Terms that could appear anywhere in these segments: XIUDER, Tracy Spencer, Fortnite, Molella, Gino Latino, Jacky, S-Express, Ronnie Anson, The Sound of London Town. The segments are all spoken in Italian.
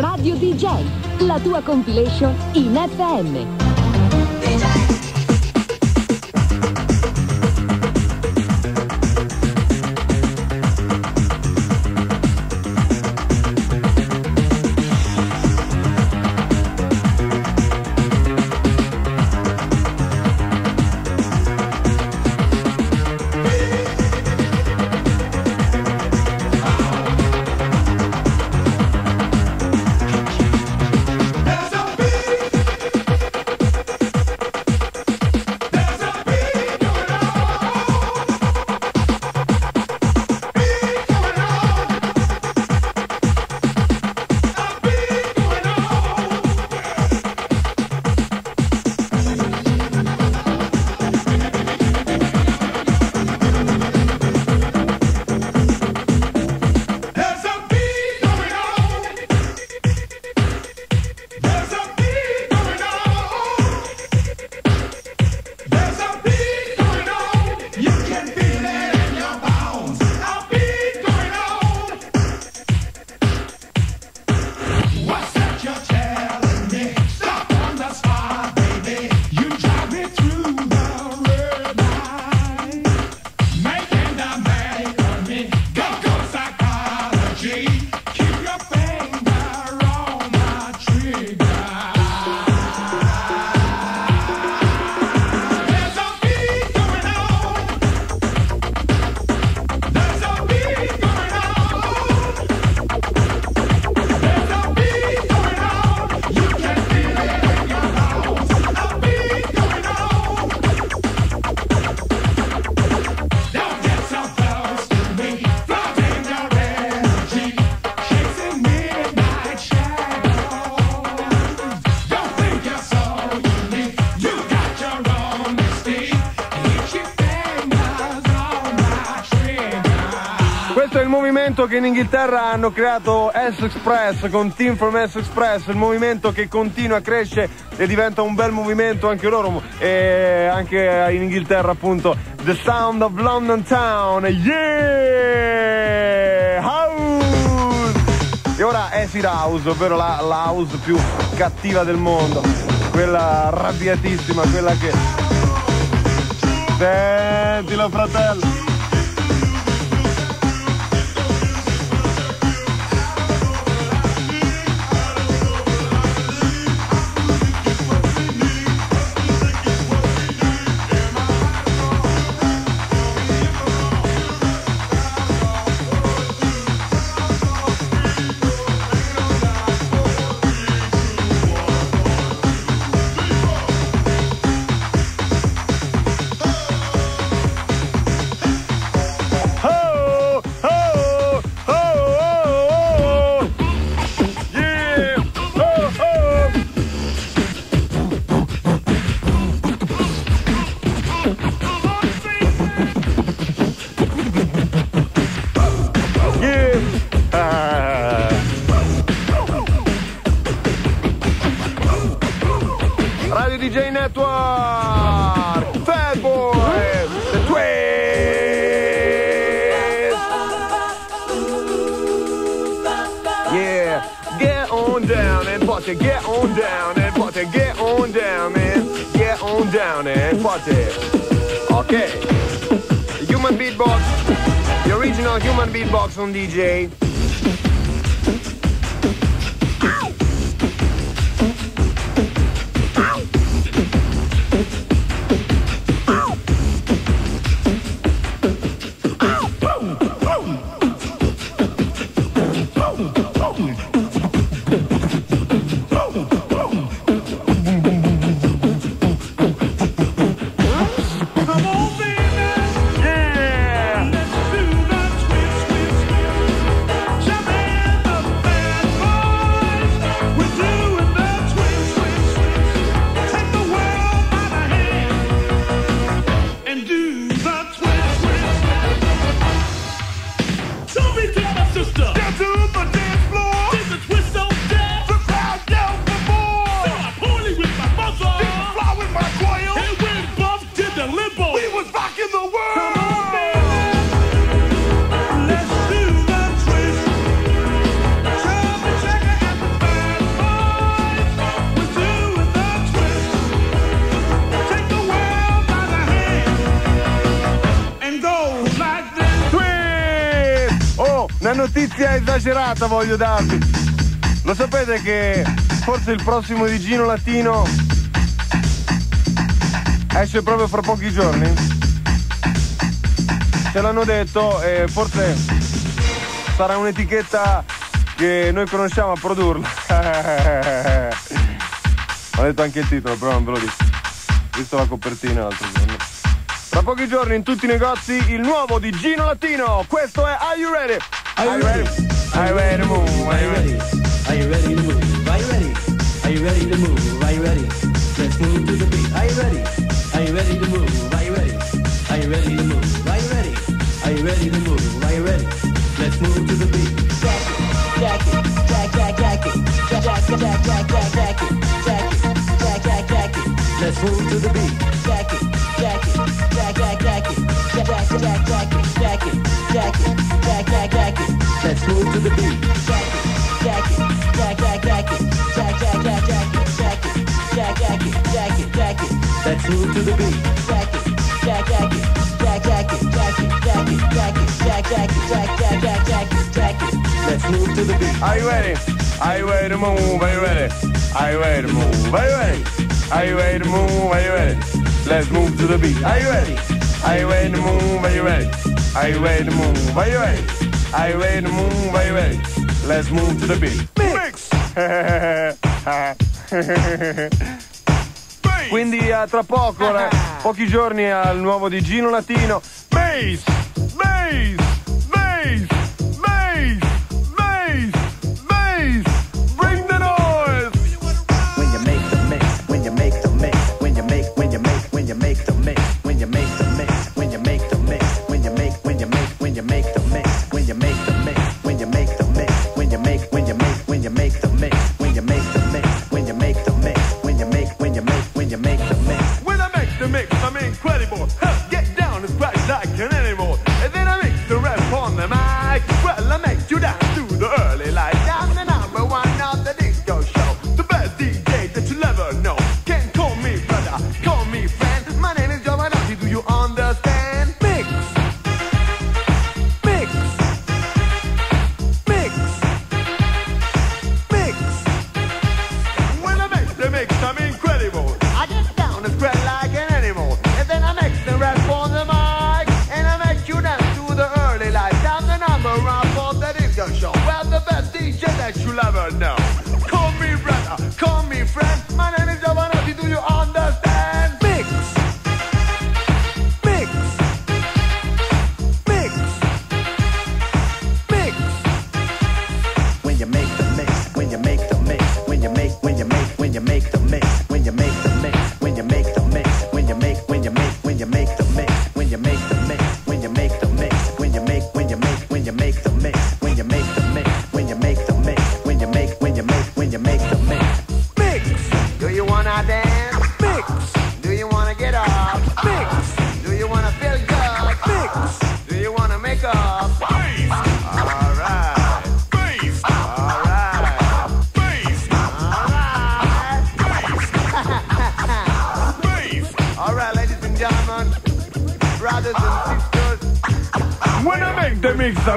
Radio DJ, la tua compilation in FM. Che in Inghilterra hanno creato S-Express con Team from S-Express, il movimento che continua, cresce e diventa un bel movimento anche loro, e anche in Inghilterra appunto The Sound of London Town, yeah! House! E ora Acid House, ovvero la house più cattiva del mondo, quella arrabbiatissima, quella che... Sentilo, fratello! Beatbox on DJ. Una notizia esagerata voglio darvi. Lo sapete che forse il prossimo di Gino Latino esce proprio fra pochi giorni? Ce l'hanno detto e forse sarà un'etichetta che noi conosciamo a produrla. Ho detto anche il titolo, però non ve lo dico. Ho visto la copertina l'altro giorno. Tra pochi giorni in tutti i negozi il nuovo di Gino Latino. Questo è Are You Ready? Are You Ready? Are You Ready to Move? Are You Ready? Are You Ready to Move? Are You Ready? Are You Ready to Move? Are You Ready? Let's move to the beat. Are you ready? Are you ready to move? Are you ready? Are you ready to move? Are you ready? Are you ready to move? Are you ready? Let's move to the beat. Jacky, Jacky, Jacky, Jacky, Jacky, Jacky. Let's move to the beat. Jacky, Jacky, Jacky, Jacky, Jacky, Jacky, Jacky, Jacky. Let's move to the beat. Jacky, Jacky, Jacky, Jacky, Jacky, Jacky, Jacky. Let's move to the beat. Jacky, Jacky, Jacky, Jacky, Jacky, Jacky, Jacky. Let's move to the beat. Are you ready? Are you ready to move? Are you ready? Are you ready to move? Are you ready? Are you ready to move? Are you ready? Let's move to the beat. Are you ready? Are you ready to move? Are you ready? Are you ready to move? Are you ready? Are you ready to move? Are you ready? Let's move to the beat. Mix! Quindi tra poco, pochi giorni al nuovo di Gino Latino. Bass! Bass! Bass! I'm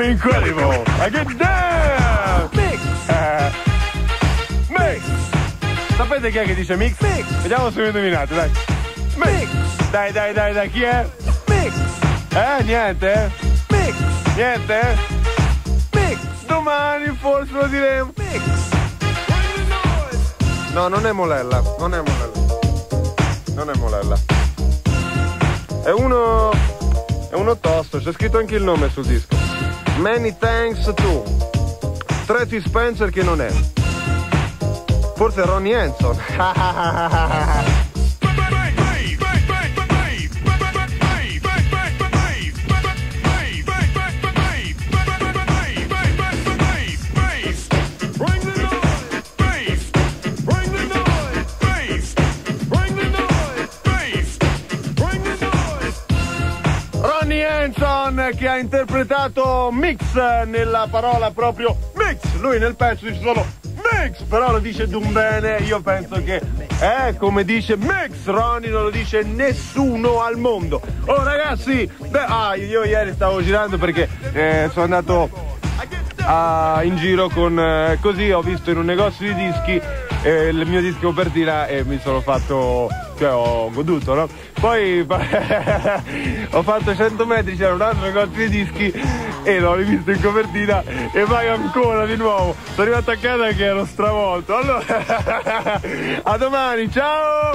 incredible. I get down. Mix. Mix. Sapete chi è che dice mix? Mix. Vediamo se lo indovinate, dai. Mix. Dai, dai, dai, dai, chi è? Mix. Niente? Mix. Niente? Mix. Domani forse lo diremo. Mix. No, non è Molella. Non è Molella. Non è Molella. È uno tosto. C'è scritto anche il nome sul disco. Many thanks to Tracy Spencer, che non è, forse Ronnie Anson. Che ha interpretato mix nella parola proprio mix, lui nel pezzo dice solo mix, però lo dice d'un bene. Io penso che come dice mix Ronnie non lo dice nessuno al mondo. Oh ragazzi, io ieri stavo girando perché sono andato in giro con così ho visto in un negozio di dischi il mio disco copertina e mi sono fatto, cioè ho goduto, no? Poi ho fatto 100 metri, c'era un altro negozio di dischi e l'ho rivisto in copertina e vai ancora di nuovo. Sono arrivato a casa che ero stravolto. Allora a domani, ciao!